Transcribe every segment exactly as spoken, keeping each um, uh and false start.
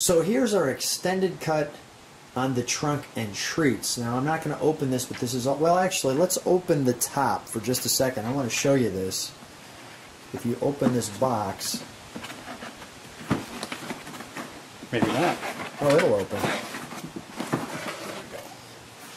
So here's our extended cut on the trunk and treats. Now I'm not going to open this, but this is all, well actually let's open the top for just a second. I want to show you this. If you open this box. Maybe not. Oh, it'll open.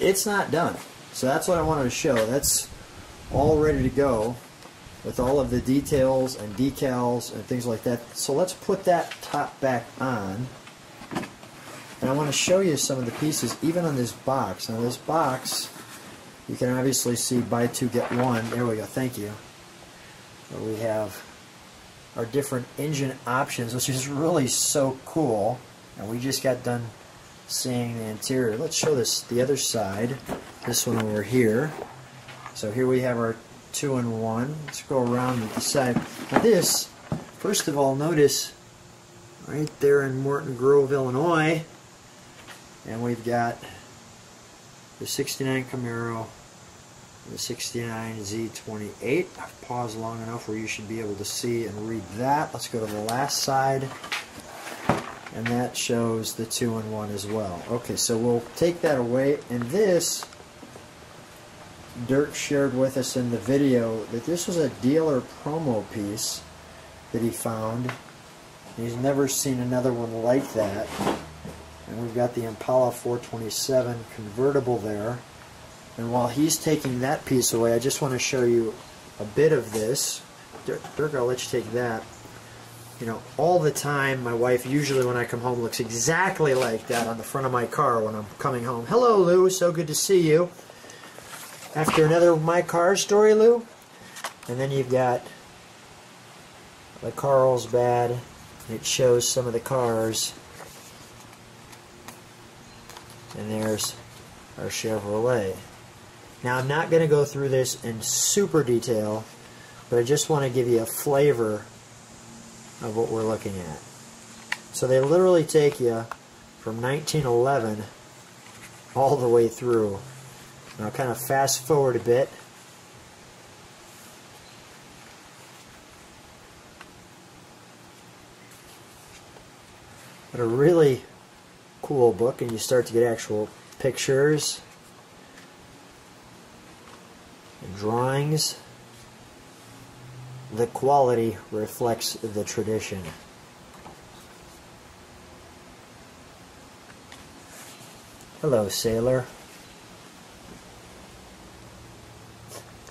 It's not done. So that's what I wanted to show. That's all ready to go with all of the details and decals and things like that. So let's put that top back on. And I want to show you some of the pieces, even on this box. Now this box, you can obviously see buy two, get one. There we go. Thank you. We have our different engine options, which is really so cool. And we just got done seeing the interior. Let's show this the other side, this one over here. So here we have our two and one. Let's go around the side. Now this, first of all, notice right there in Morton Grove, Illinois, and we've got the sixty-nine Camaro, the sixty-nine Z twenty-eight. I've paused long enough where you should be able to see and read that. Let's go to the last side, and that shows the two and one as well. Okay, so we'll take that away, and this, Dirk shared with us in the video that this was a dealer promo piece that he found. He's never seen another one like that. And we've got the Impala four twenty-seven convertible there. And while he's taking that piece away, I just want to show you a bit of this. Dirk, Dirk, I'll let you take that. You know, all the time, my wife, usually when I come home, looks exactly like that on the front of my car when I'm coming home. Hello, Lou. So good to see you. After another My Car story, Lou. And then you've got the Carlsbad. It shows some of the cars. And there's our Chevrolet. Now, I'm not going to go through this in super detail, but I just want to give you a flavor of what we're looking at. So they literally take you from nineteen eleven all the way through. And I'll kind of fast forward a bit. But a really cool book, and you start to get actual pictures and drawings. The quality reflects the tradition. Hello, sailor.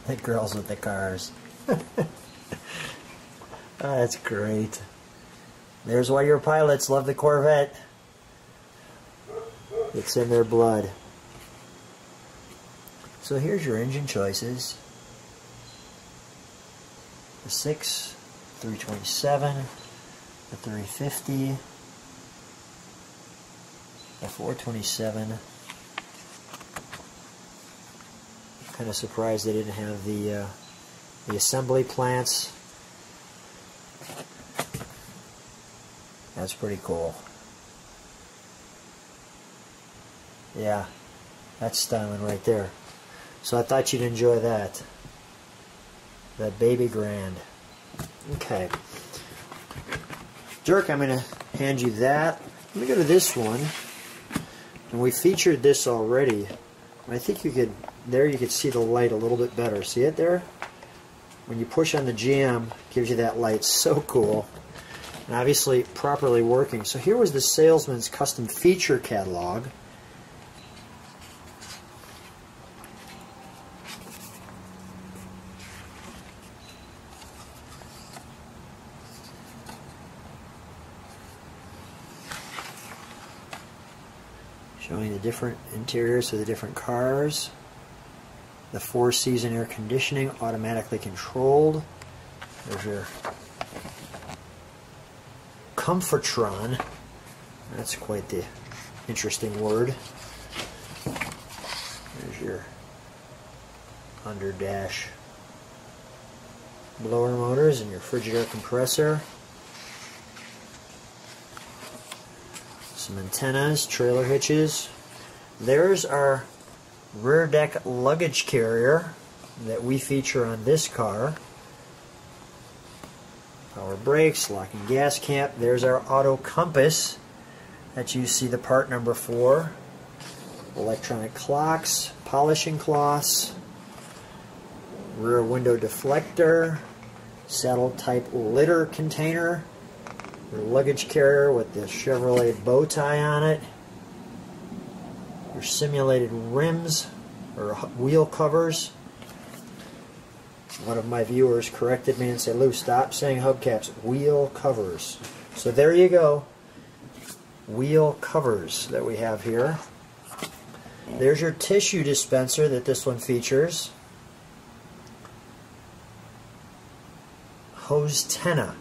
The girls with the cars. Oh, that's great. There's why your pilots love the Corvette. It's in their blood. So here's your engine choices. The six, three twenty-seven, the three fifty, the four twenty-seven. I'm kind of surprised they didn't have the uh, the assembly plants. That's pretty cool. Yeah, that's styling right there. So I thought you'd enjoy that. That baby grand. Okay. Dirk, I'm going to hand you that. Let me go to this one. And we featured this already. I think you could, there you could see the light a little bit better. See it there? When you push on the G M, it gives you that light. So cool. And obviously properly working. So here was the salesman's custom feature catalog. Showing the different interiors of the different cars. The four-season air conditioning automatically controlled. There's your Comfortron. That's quite the interesting word. There's your under dash blower motors and your Frigidaire compressor. Some antennas, trailer hitches. There's our rear deck luggage carrier that we feature on this car. Power brakes, lock and gas cap. There's our auto compass. that you see the part number for. Electronic clocks, polishing cloths, rear window deflector, saddle type litter container, your luggage carrier with the Chevrolet bow tie on it, your simulated rims or wheel covers. One of my viewers corrected me and said, Lou, stop saying hubcaps, wheel covers. So there you go, wheel covers that we have here. There's your tissue dispenser that this one features. Hose tenna.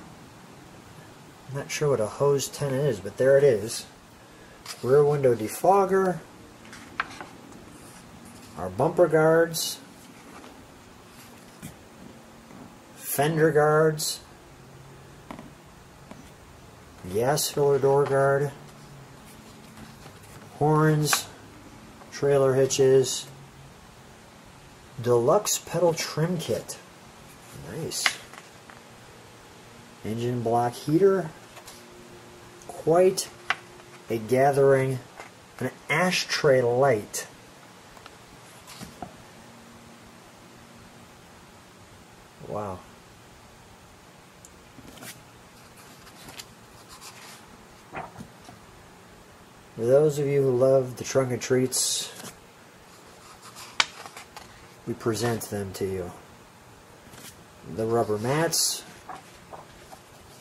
I'm not sure what a hose tenna is, but there it is. Rear window defogger. Our bumper guards. Fender guards. Gas filler door guard. Horns. Trailer hitches. Deluxe pedal trim kit. Nice. Engine block heater. Quite a gathering. An ashtray light. Wow. For those of you who love the trunk and treats, we present them to you. The rubber mats,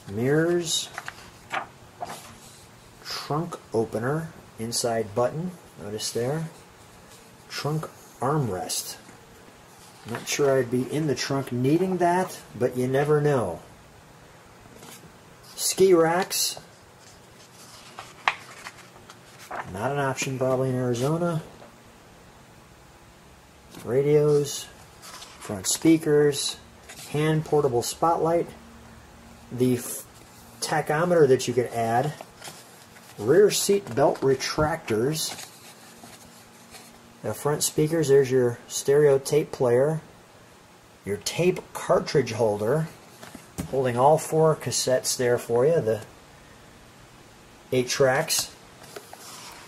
mirrors, trunk opener, inside button, notice there, trunk armrest. Not sure I'd be in the trunk needing that, but you never know. Ski racks. Not an option probably in Arizona. Radios, front speakers, hand portable spotlight, the tachometer that you can add, rear seat belt retractors, the front speakers, there's your stereo tape player, your tape cartridge holder, holding all four cassettes there for you, the eight tracks.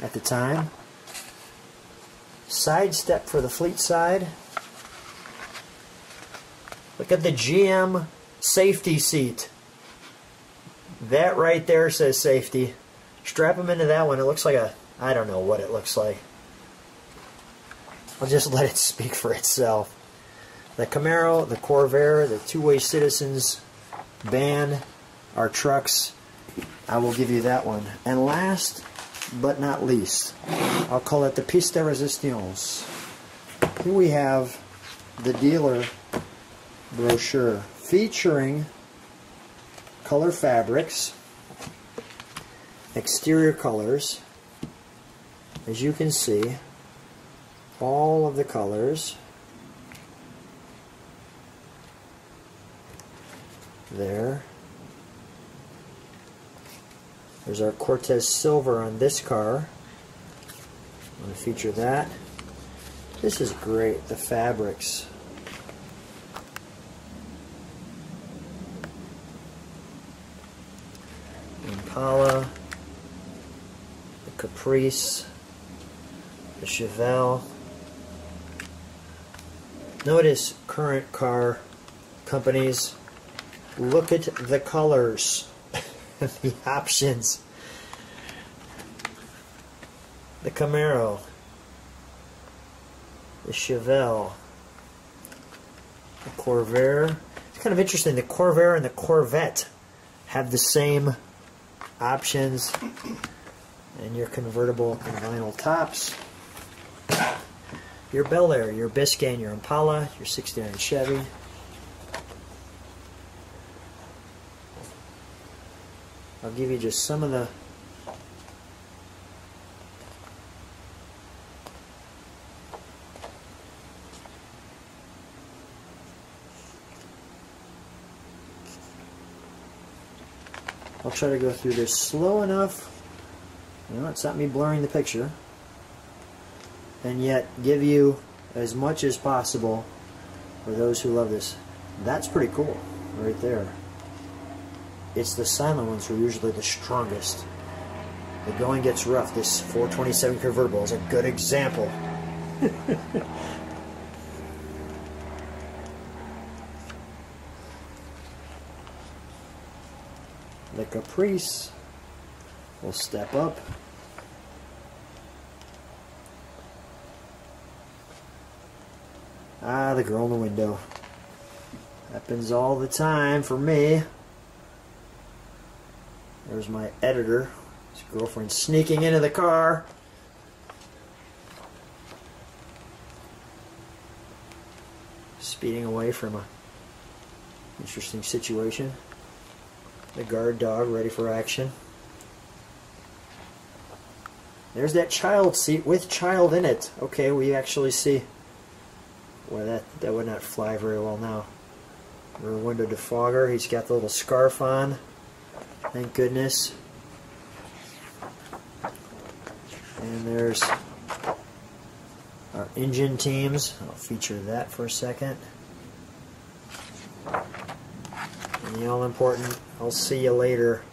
At the time, side step for the fleet side. Look at the G M safety seat. That right there says safety. Strap them into that one. It looks like a, I don't know what it looks like. I'll just let it speak for itself. The Camaro, the Corvair, the two-way citizens van, our trucks. I will give you that one. And last but not least, I'll call it the piece de resistance. Here we have the dealer brochure featuring color fabrics, exterior colors, as you can see, all of the colors there. There's our Cortez Silver on this car. I'm going to feature that. This is great, the fabrics. Impala, the Caprice, the Chevelle. Notice current car companies. Look at the colors. The options. The Camaro. The Chevelle. The Corvair. It's kind of interesting. The Corvair and the Corvette have the same options. And your convertible and vinyl tops. Your Bel Air, your Biscayne, your Impala, your sixty-nine Chevy. I'll give you just some of the I'll try to go through this slow enough. You know, it's not me blurring the picture, and yet give you as much as possible for those who love this. That's pretty cool right there. It's the silent ones who are usually the strongest. the going gets rough, this four twenty-seven convertible is a good example. The Caprice will step up. Ah, the girl in the window. Happens all the time for me. There's my editor. His girlfriend sneaking into the car. Speeding away from a interesting situation. The guard dog ready for action. There's that child seat with child in it. Okay, we actually see. Boy, that, that would not fly very well now. Rear window defogger. He's got the little scarf on. Thank goodness. And there's our engine teams. I'll feature that for a second. And the all-important, I'll see you later,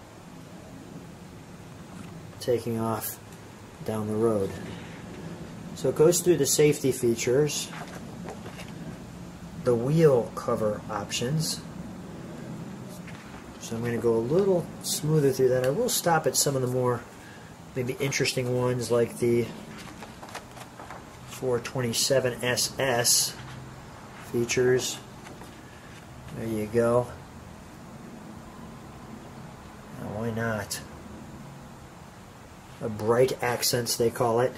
taking off down the road. So it goes through the safety features, the wheel cover options. So I'm going to go a little smoother through that. I will stop at some of the more maybe interesting ones, like the four twenty-seven S S features. There you go. Now, why not? A bright accents, they call it.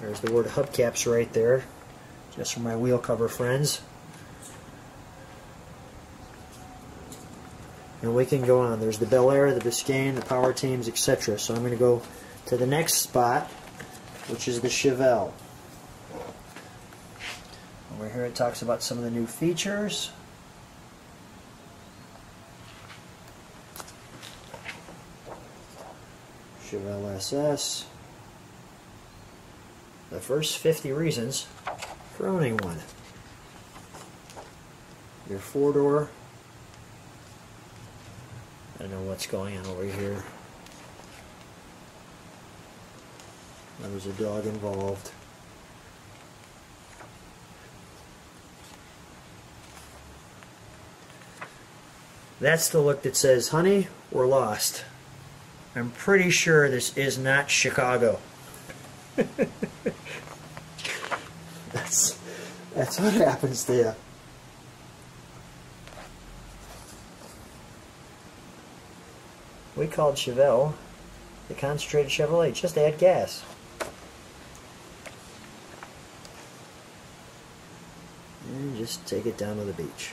There's the word hubcaps right there, just for my wheel cover friends. And we can go on. There's the Bel Air, the Biscayne, the Power Teams, et cetera. So I'm going to go to the next spot, which is the Chevelle. Over here it talks about some of the new features. Chevelle S S. The first fifty reasons for owning one. Your four-door. I don't know what's going on over here. There was a dog involved. That's the look that says, honey, we're lost. I'm pretty sure this is not Chicago. That's, that's what happens to you. We called Chevelle the concentrated Chevrolet. Just add gas. And just take it down to the beach.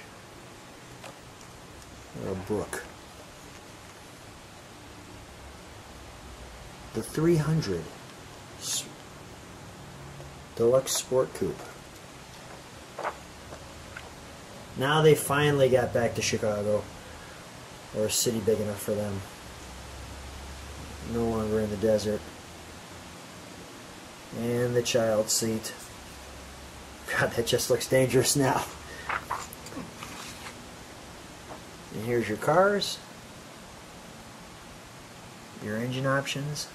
Or a brook. The three hundred Deluxe Sport Coupe. Now they finally got back to Chicago, or a city big enough for them. No longer in the desert. And the child seat. God, that just looks dangerous now. And here's your cars, your engine options.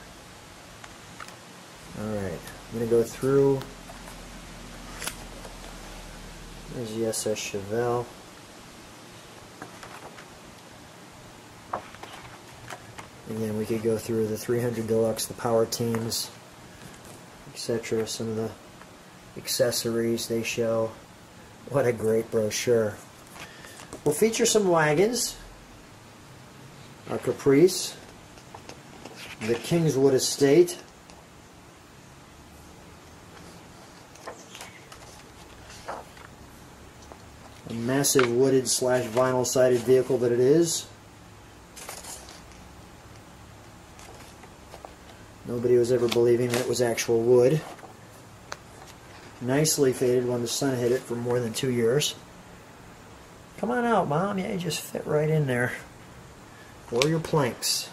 Alright, I'm going to go through. There's the S S Chevelle. Again, we could go through the three hundred Deluxe, the Power Teams, et cetera. Some of the accessories they show. What a great brochure. We'll feature some wagons. Our Caprice. The Kingswood Estate. A massive wooded slash vinyl sided vehicle that it is. Nobody was ever believing that it was actual wood. Nicely faded when the sun hit it for more than two years. Come on out, Mom. Yeah, you just fit right in there. Or your planks.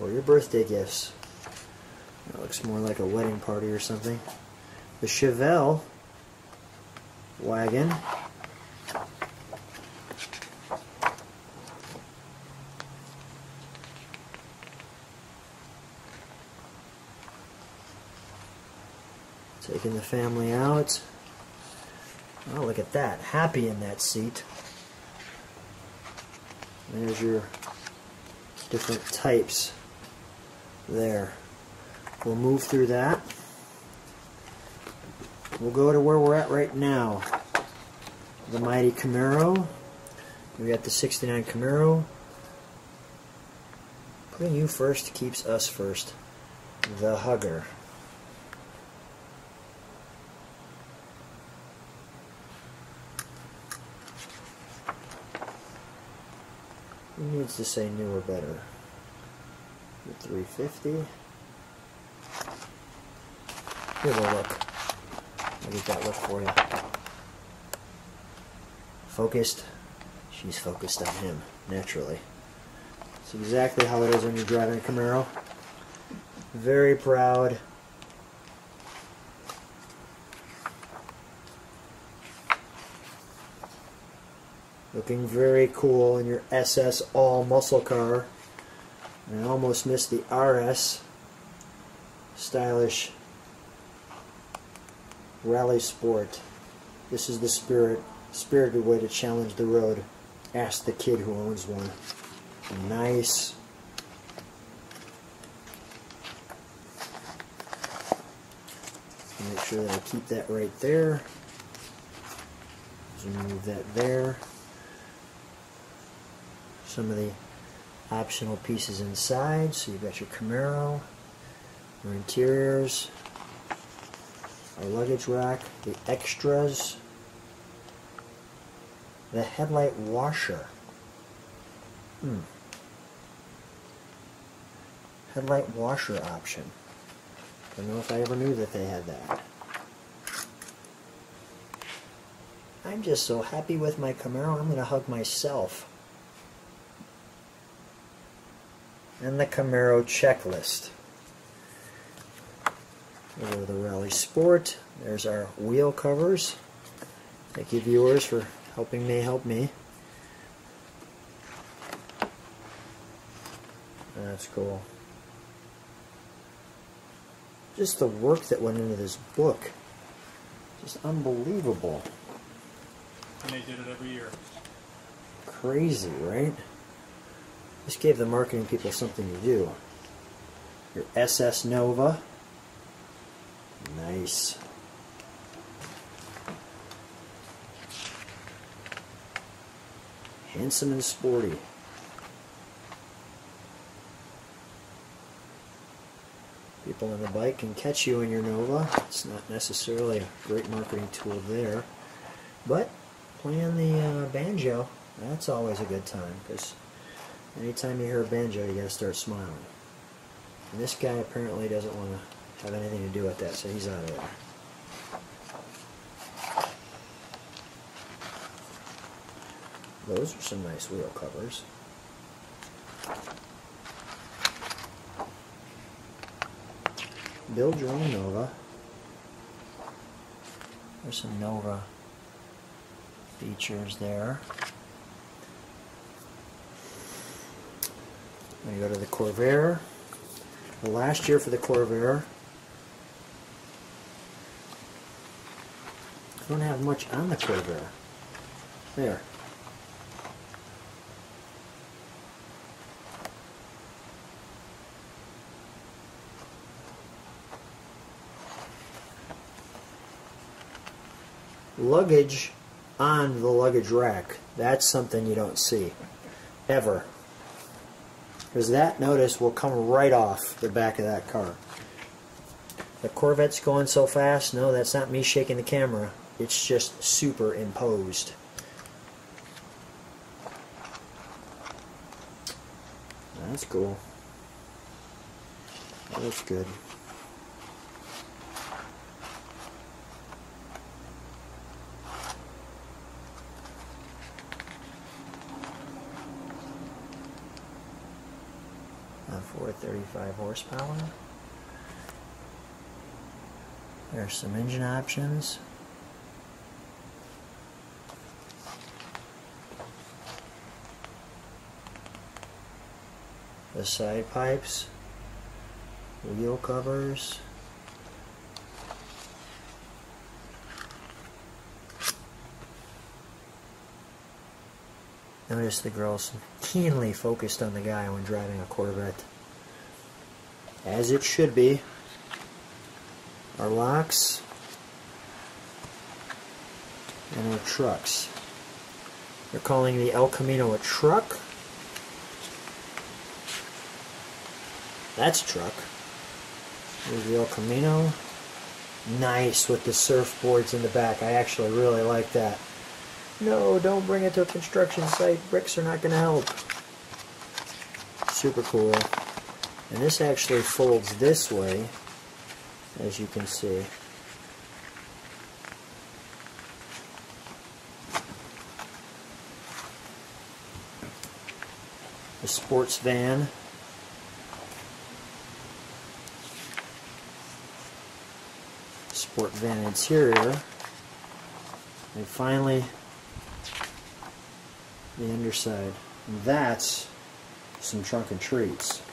Or your birthday gifts. That looks more like a wedding party or something. The Chevelle wagon. Taking the family out. Oh, look at that. Happy in that seat. There's your different types there. We'll move through that. We'll go to where we're at right now. The mighty Camaro. We got the sixty-nine Camaro. Putting you first keeps us first. The hugger. It needs to say newer better. The three fifty. Here's a look. I'll get that look for you. Focused. She's focused on him, naturally. It's exactly how it is when you're driving a Camaro. Very proud. Looking very cool in your S S all muscle car. And I almost missed the R S. Stylish rally sport. This is the spirit, spirited way to challenge the road. Ask the kid who owns one. Nice. Make sure that I keep that right there. Move that there. Some of the optional pieces inside. So you've got your Camaro, your interiors, our luggage rack, the extras, the headlight washer. Hmm. Headlight washer option. I don't know if I ever knew that they had that. I'm just so happy with my Camaro, I'm going to hug myself. And the Camaro checklist. Over to the Rally Sport. There's our wheel covers. Thank you, viewers, for helping me help me. That's cool. Just the work that went into this book. Just unbelievable. And they did it every year. Crazy, right? This gave the marketing people something to do. Your S S Nova. Nice. Handsome and sporty. People on the bike can catch you in your Nova. It's not necessarily a great marketing tool there. But playing the uh, banjo, that's always a good time, because anytime you hear a banjo, you gotta start smiling. And this guy apparently doesn't want to have anything to do with that, so he's out of there. Those are some nice wheel covers. Build your own Nova. There's some Nova features there. Now you go to the Corvair. The last year for the Corvair. I don't have much on the Corvair. There. Luggage on the luggage rack. That's something you don't see. Ever. Because that, notice, will come right off the back of that car. The Corvette's going so fast. No, that's not me shaking the camera. It's just superimposed. That's cool. That looks good. four thirty-five horsepower. There's some engine options. The side pipes, wheel covers, Notice the girls keenly focused on the guy when driving a Corvette. As it should be. Our locks and our trucks. They're calling the El Camino a truck. That's truck. Here's the El Camino. Nice with the surfboards in the back. I actually really like that. No, don't bring it to a construction site. Bricks are not going to help. Super cool. And this actually folds this way, as you can see. The sports van. Sport van interior. And finally, the underside. And that's some trunk and treats.